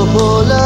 Now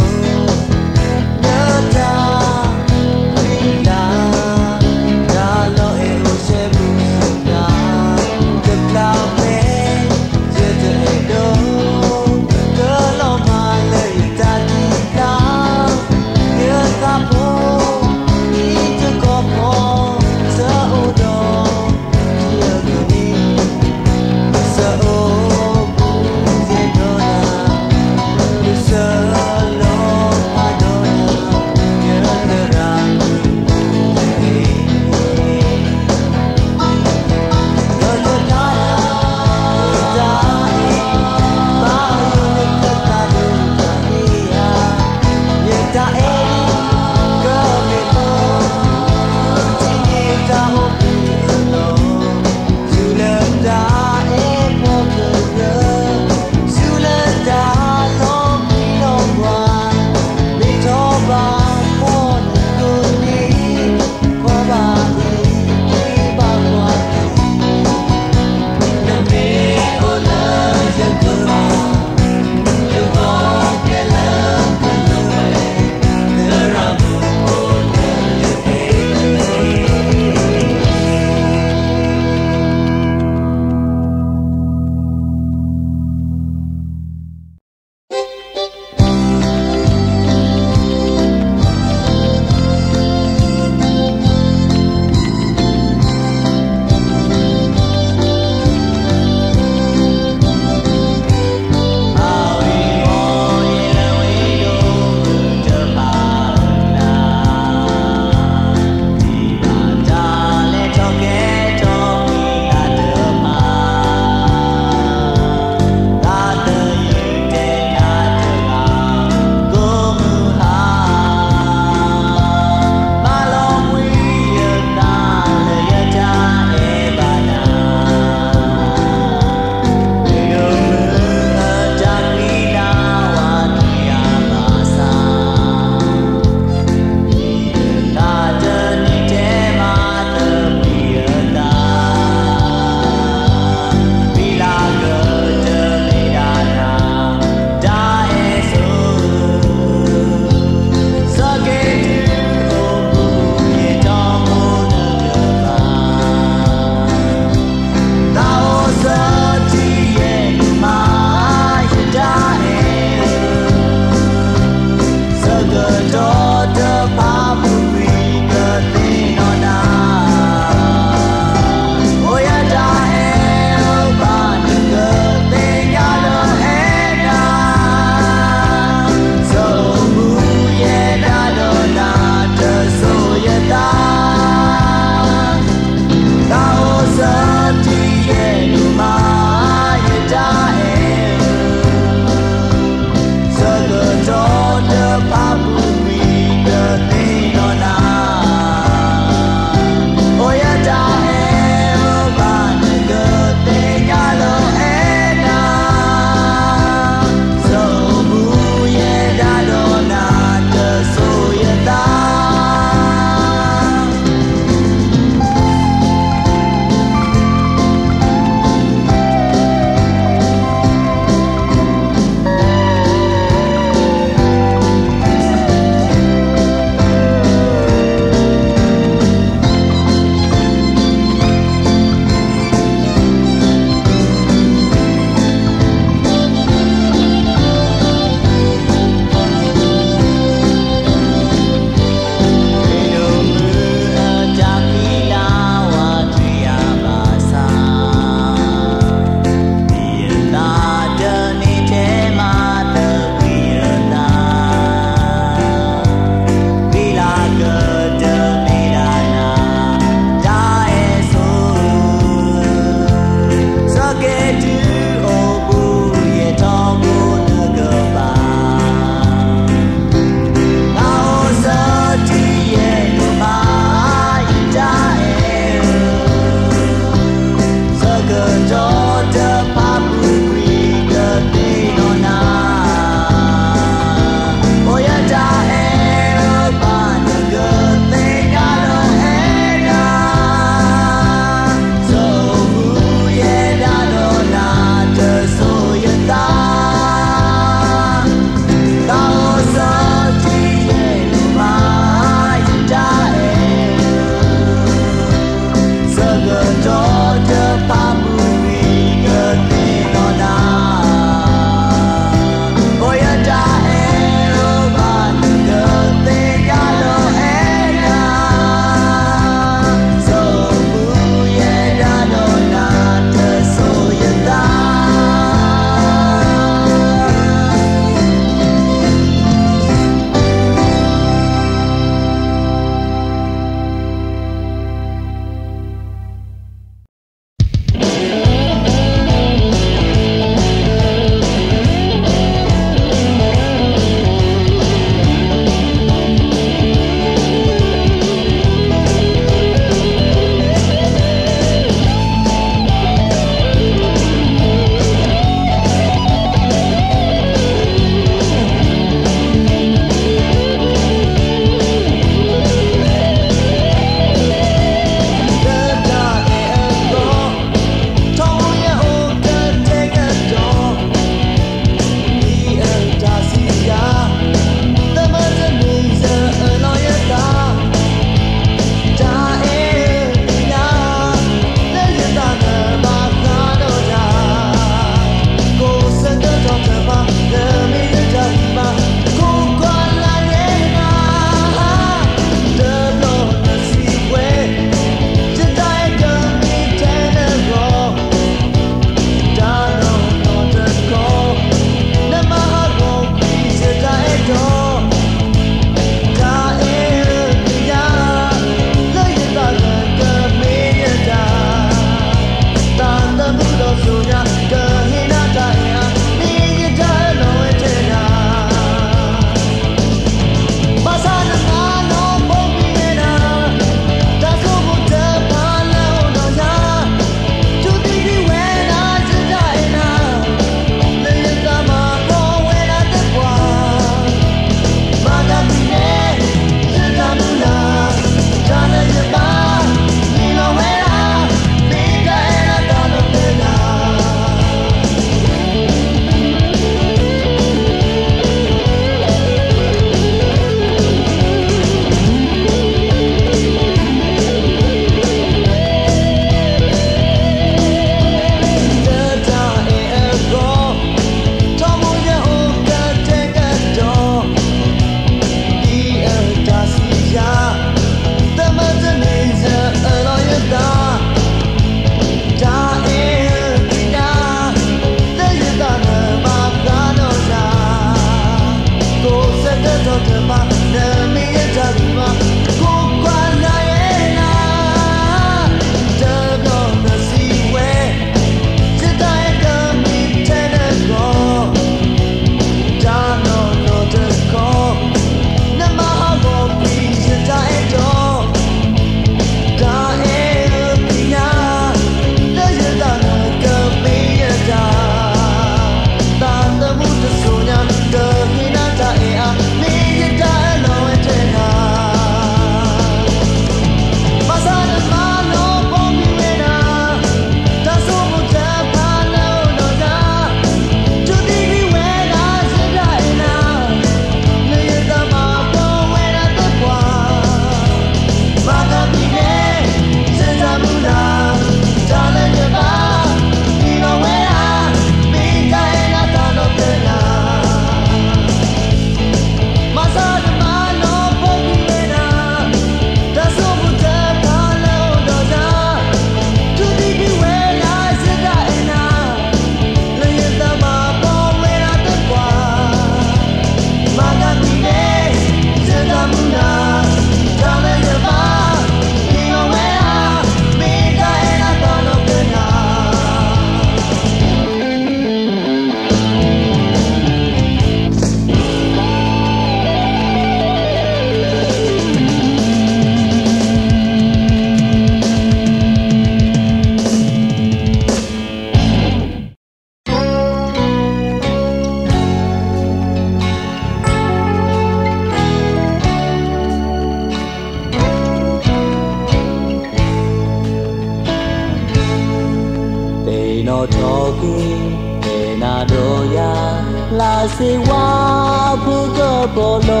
siwa buga bolo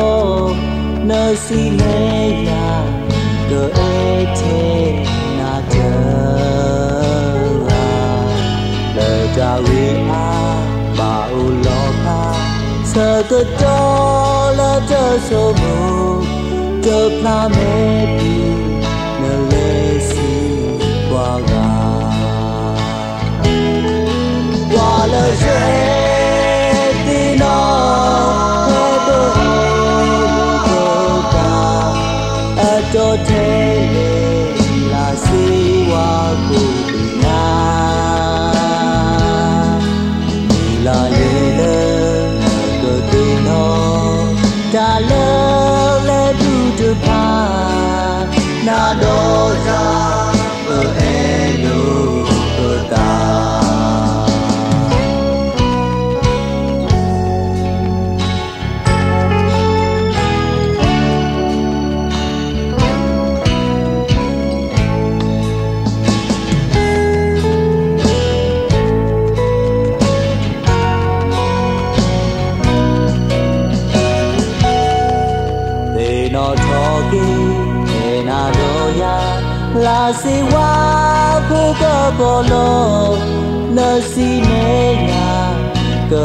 nasileya do ete na jara le jawi a baulopa satola jasomo do plamepi na lesi waga wala je la siwa buga bolo nasineya ka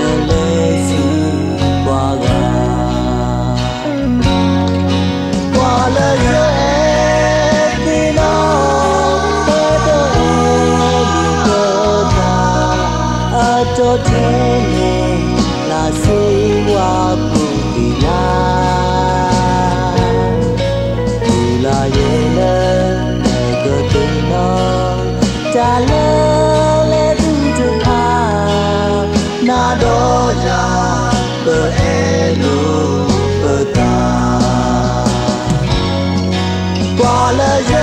na lesi waga wala cho thế nên là xây qua cùng vì ai vì là dễ lớn đời cơ tình nó trả lỡ lẽ đúng thương tha na đô ra cơ e lù cơ ta qua lời dễ em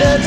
Let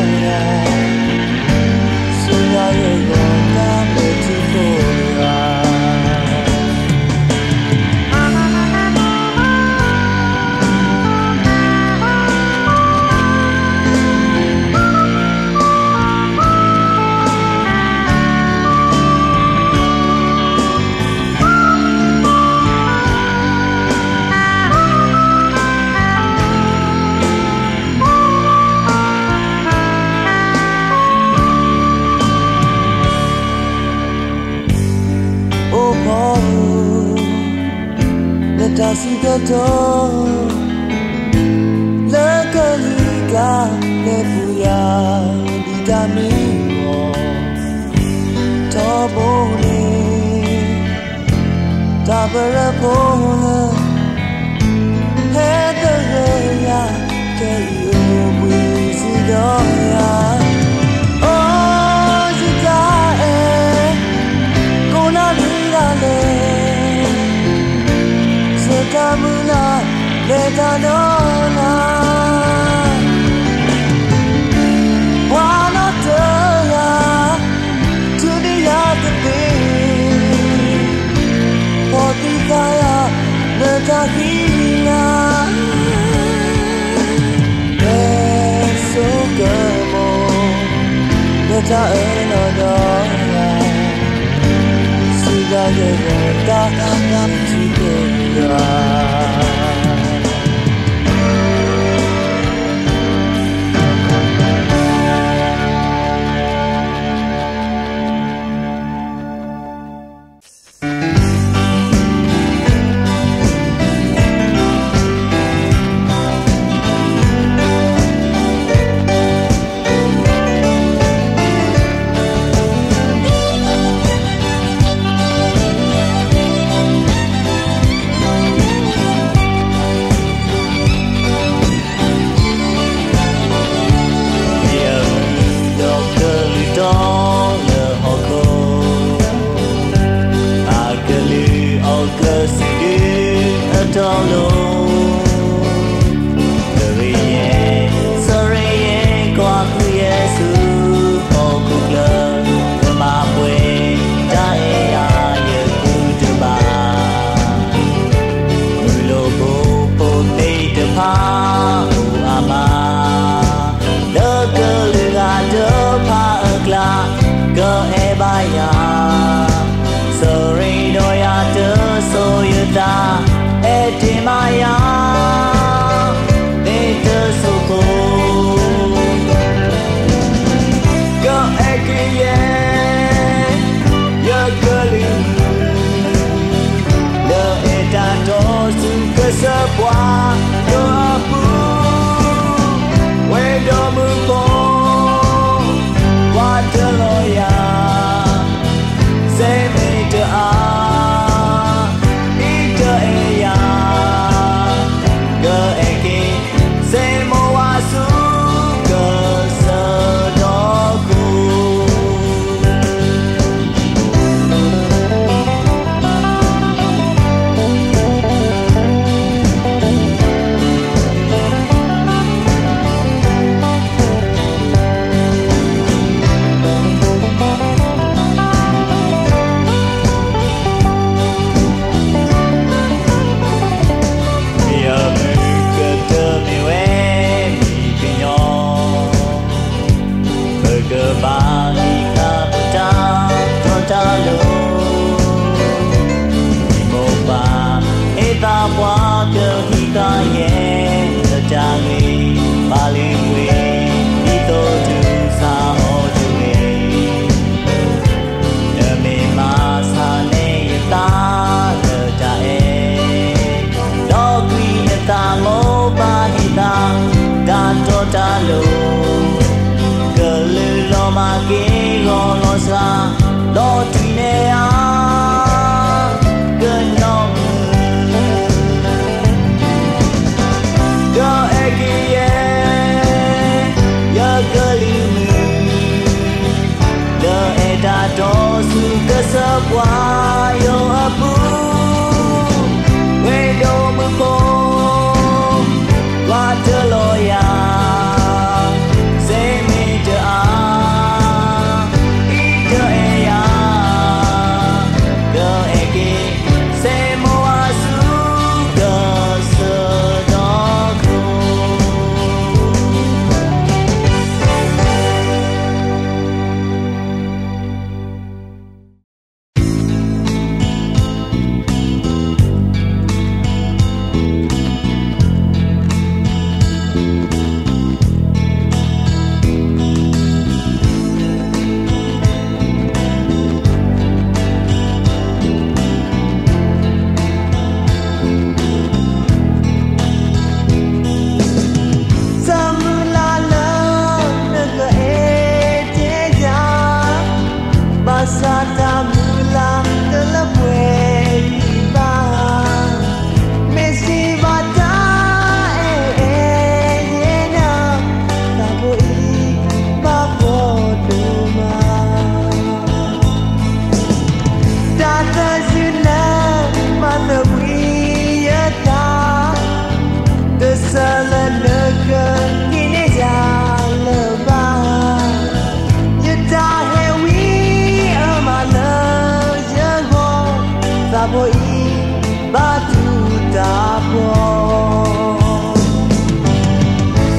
시각을 따라 남기겠다.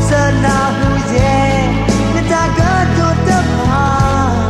Sana buje, nta gato tapa.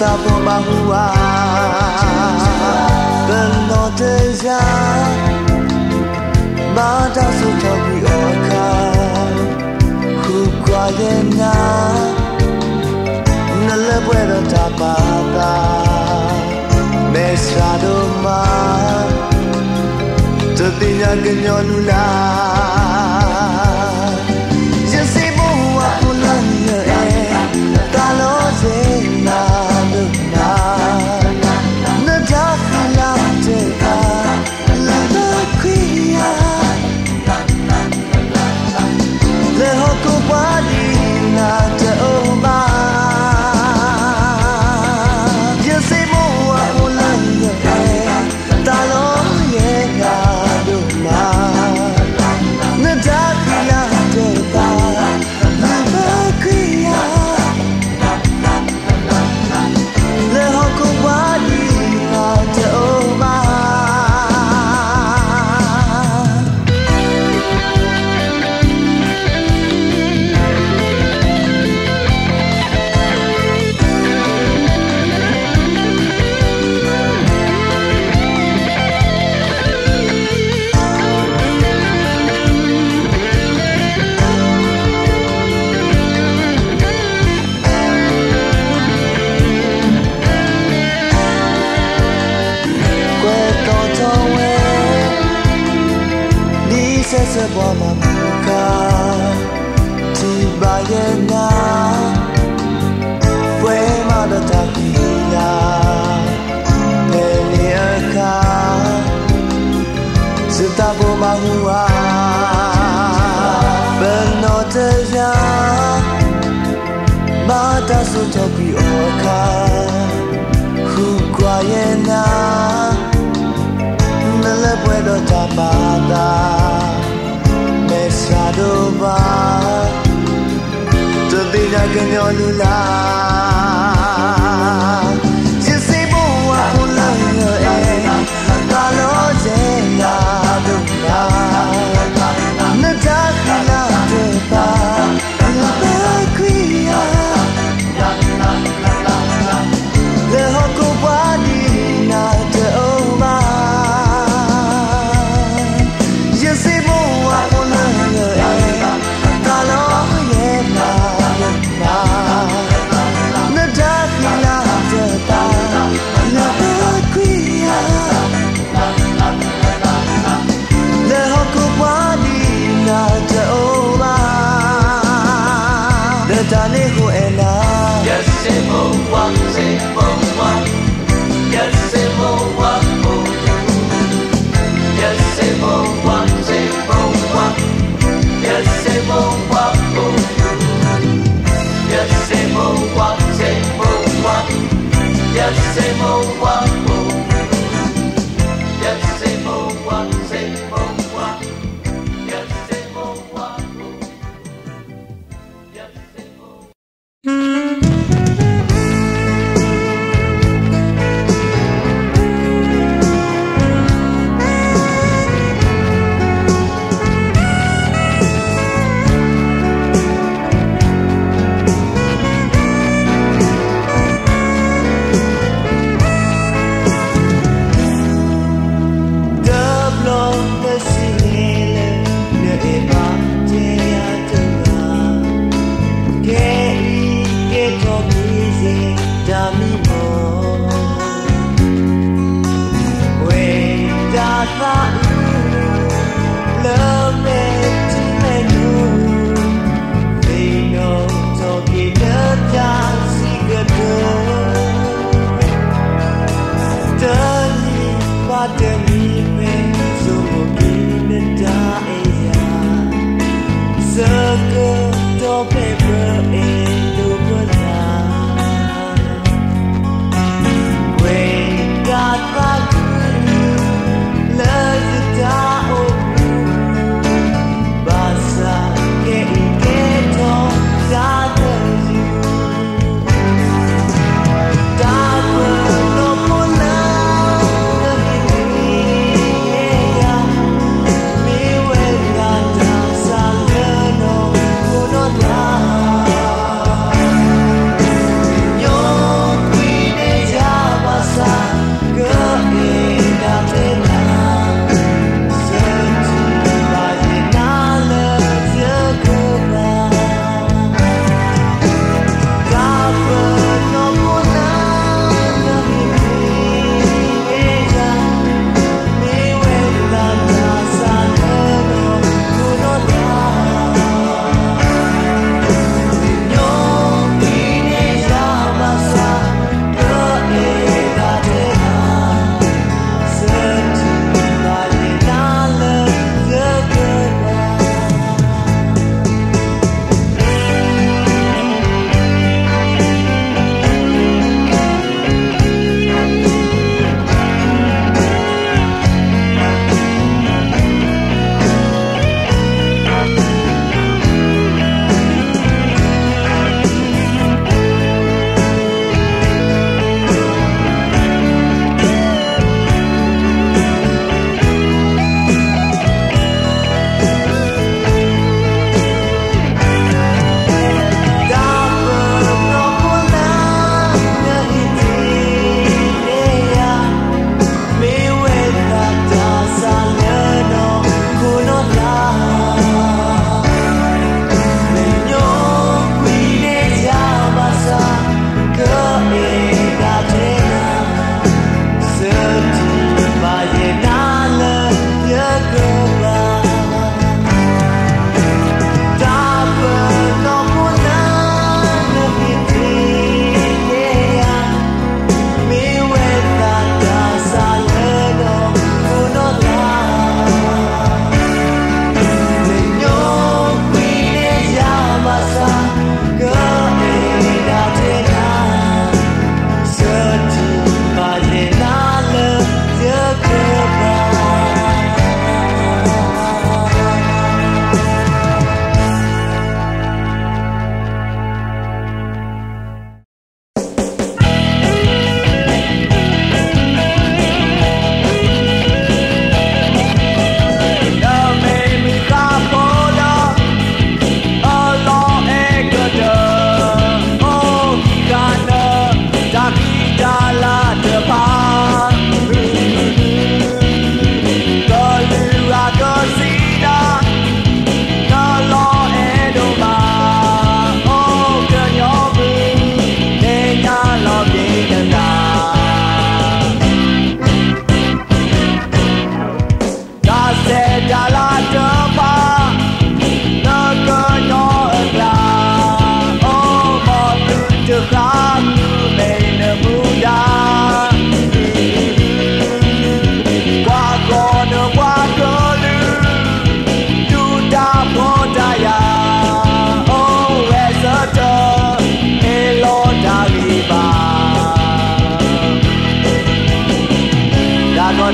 ta bombahuar Bernoteza Mata sotabi oka Kukwayena No le puedo tapar Mesado mar Te diña que yo anular Yo si voy a pular Talozena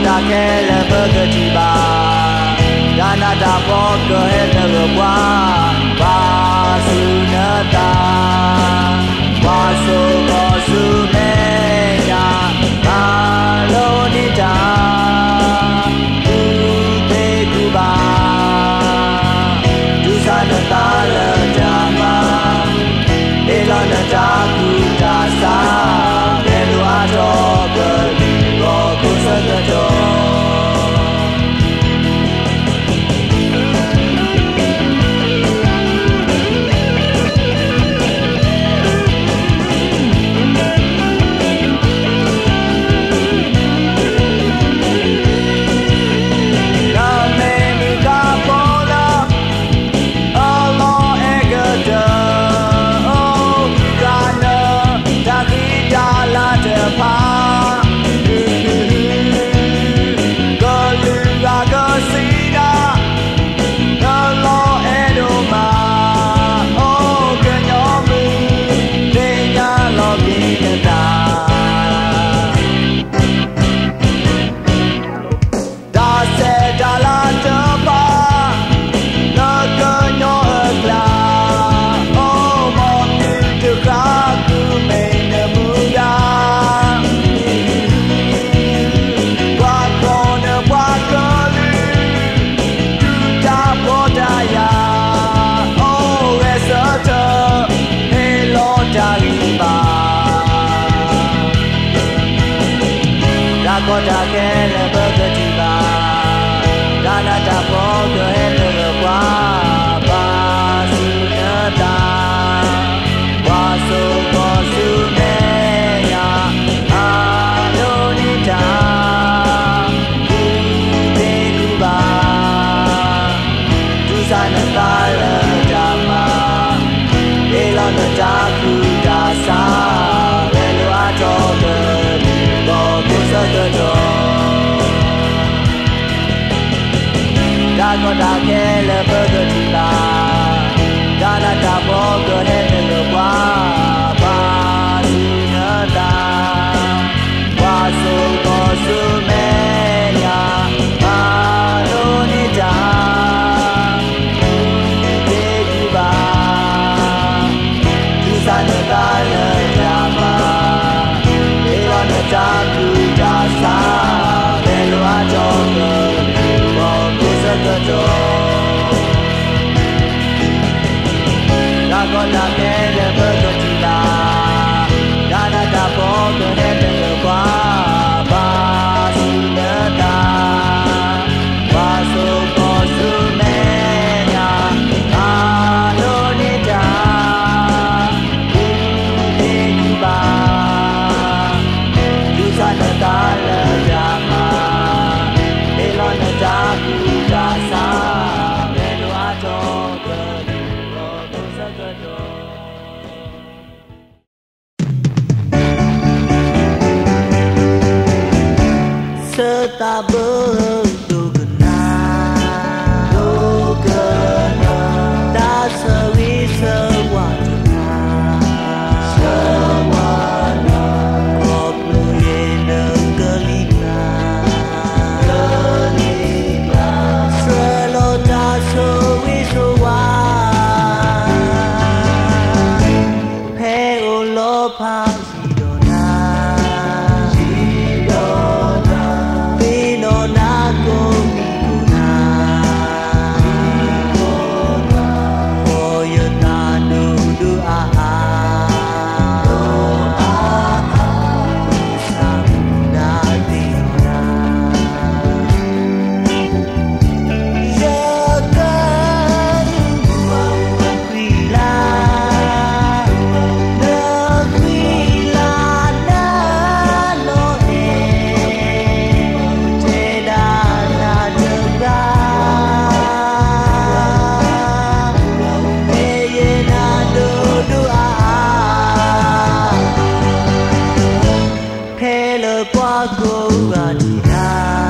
daquele bagatiba Da nada boca ele rua Basunata Basu Basumeya Malonita Ute Cuba Dusanata Lejama Ilanata Kutasa Hello, Paco, Vanina.